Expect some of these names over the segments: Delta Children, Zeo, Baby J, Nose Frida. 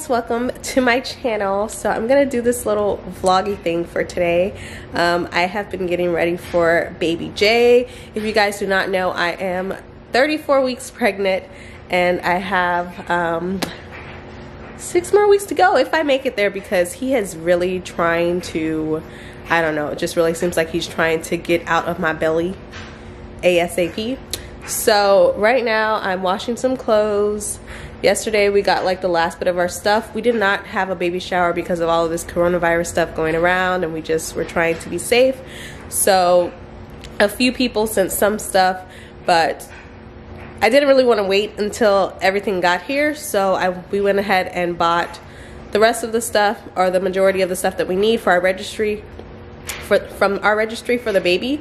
guys, welcome to my channel. So I'm gonna do this little vloggy thing for today. I have been getting ready for baby Jay. If you guys do not know, I am 34 weeks pregnant and I have 6 more weeks to go if I make it there, because he is really trying to, I don't know, it just really seems like he's trying to get out of my belly ASAP. So right now I'm washing some clothes. Yesterday we got like the last bit of our stuff. We did not have a baby shower because of all of this coronavirus stuff going around, and we just were trying to be safe. So a few people sent some stuff, but I didn't really want to wait until everything got here, so we went ahead and bought the rest of the stuff, or the majority of the stuff that we need for our registry, from our registry for the baby,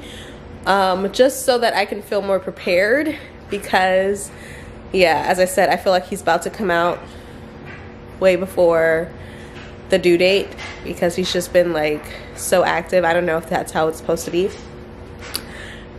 just so that I can feel more prepared, because yeah, as I said, I feel like he's about to come out way before the due date because he's just been like so active. I don't know if that's how it's supposed to be.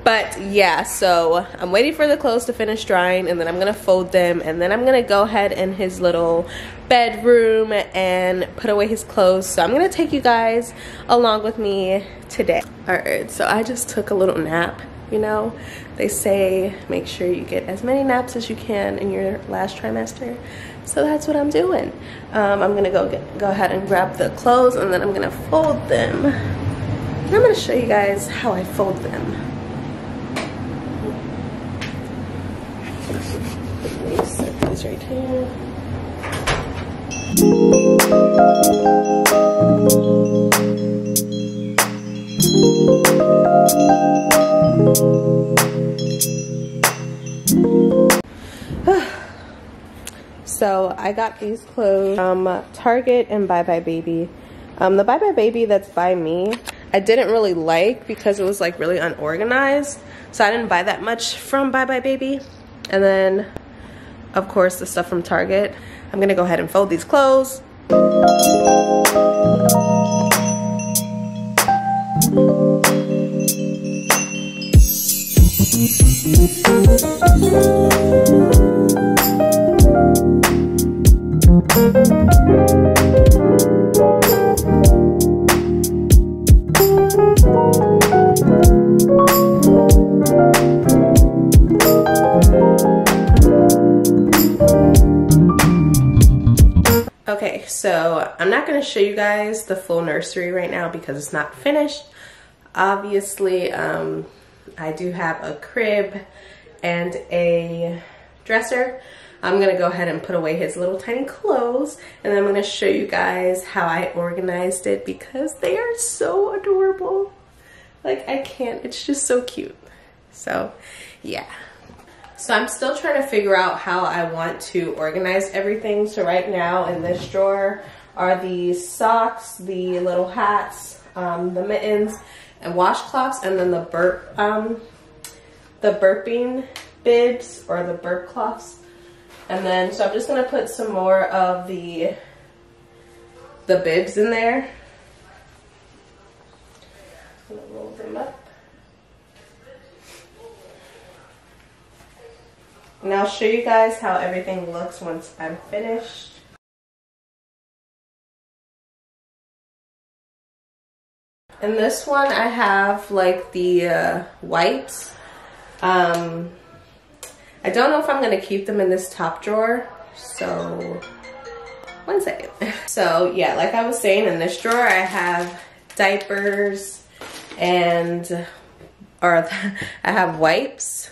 But yeah, so I'm waiting for the clothes to finish drying, and then I'm gonna fold them, and then I'm gonna go ahead in his little bedroom and put away his clothes. So I'm gonna take you guys along with me today. All right, so I just took a little nap. You know, they say make sure you get as many naps as you can in your last trimester. So that's what I'm doing. I'm gonna go ahead and grab the clothes, and then I'm gonna fold them. And I'm gonna show you guys how I fold them. Set these right here. So I got these clothes from Target and Bye Bye Baby. The Bye Bye Baby that's by me, I didn't really like because it was like really unorganized. So I didn't buy that much from Bye Bye Baby. And then, of course, the stuff from Target. I'm going to go ahead and fold these clothes. Okay, so I'm not gonna show you guys the full nursery right now because it's not finished. Obviously, I do have a crib and a dresser. I'm gonna go ahead and put away his little tiny clothes, and then I'm gonna show you guys how I organized it because they are so adorable. Like, I can't, it's just so cute. So, yeah. So I'm still trying to figure out how I want to organize everything. So right now in this drawer are the socks, the little hats, the mittens and washcloths, and then the burping bibs or the burp cloths. And then, so I'm just gonna put some more of the bibs in there. I'm gonna roll them up. And I'll show you guys how everything looks once I'm finished. In this one I have like the whites. I don't know if I'm gonna keep them in this top drawer, so one second. So yeah, like I was saying, in this drawer I have diapers and, or I have wipes.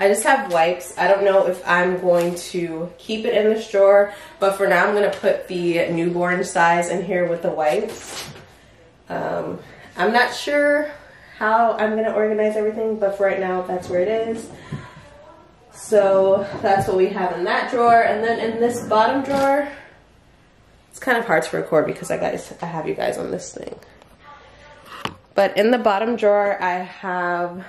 I just have wipes. I don't know if I'm going to keep it in this drawer, but for now I'm gonna put the newborn size in here with the wipes. I'm not sure how I'm gonna organize everything, but for right now that's where it is. So that's what we have in that drawer. And then in this bottom drawer, it's kind of hard to record because I have you guys on this thing. But in the bottom drawer I have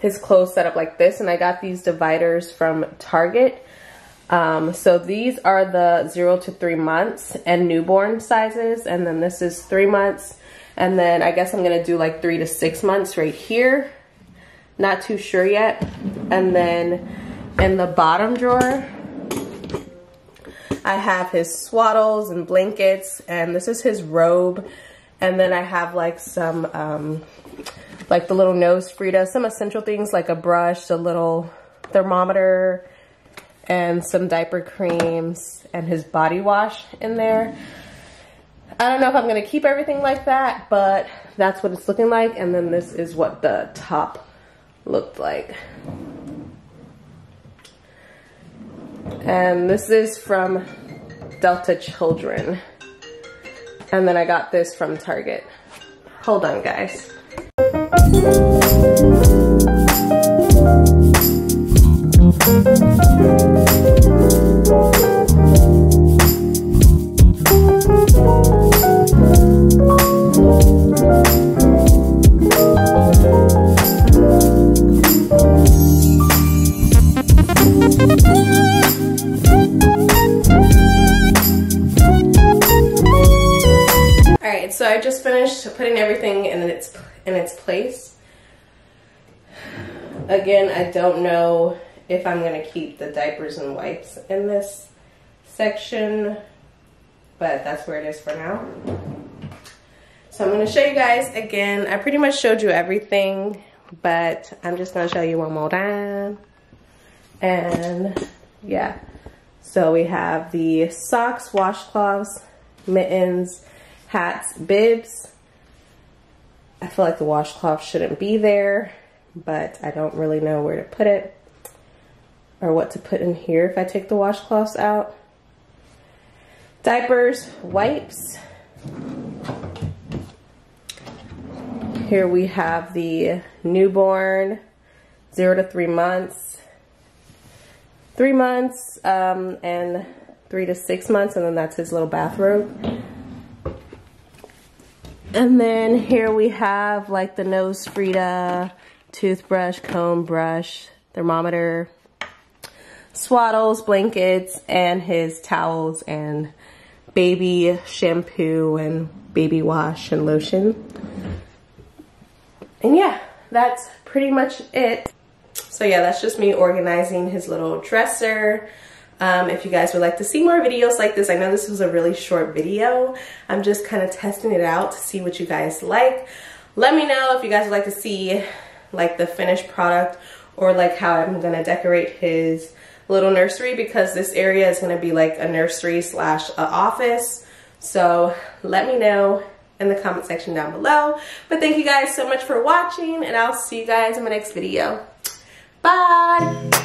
his clothes set up like this, and I got these dividers from Target. So these are the 0 to 3 months and newborn sizes, and then this is 3 months, and then I guess I'm gonna do like 3 to 6 months right here. Not too sure yet. And then In the bottom drawer, I have his swaddles and blankets, and this is his robe. And then I have like some, like the little Nose Frida, some essential things like a brush, a little thermometer, and some diaper creams, and his body wash in there. I don't know if I'm gonna keep everything like that, but that's what it's looking like. And then this is what the top looked like. And this is from Delta Children. And then I got this from Target. Hold on, guys. So I just finished putting everything in its place. Again, I don't know if I'm gonna keep the diapers and wipes in this section, but that's where it is for now. So I'm gonna show you guys again. I pretty much showed you everything, but I'm just gonna show you one more time. And yeah, so we have the socks, washcloths, mittens, hats, bibs. I feel like the washcloth shouldn't be there, but I don't really know where to put it or what to put in here if I take the washcloths out. Diapers, wipes. Here we have the newborn, 0 to 3 months, 3 months, and 3 to 6 months, and then that's his little bathrobe. And then here we have like the Nose Frida, toothbrush, comb, brush, thermometer, swaddles, blankets, and his towels and baby shampoo and baby wash and lotion. And yeah, that's pretty much it. So yeah, that's just me organizing his little dresser. If you guys would like to see more videos like this, I know this was a really short video. I'm just kind of testing it out to see what you guys like. Let me know if you guys would like to see like the finished product or like how I'm going to decorate his little nursery, because this area is going to be like a nursery slash a office. So let me know in the comment section down below. But thank you guys so much for watching, and I'll see you guys in my next video. Bye!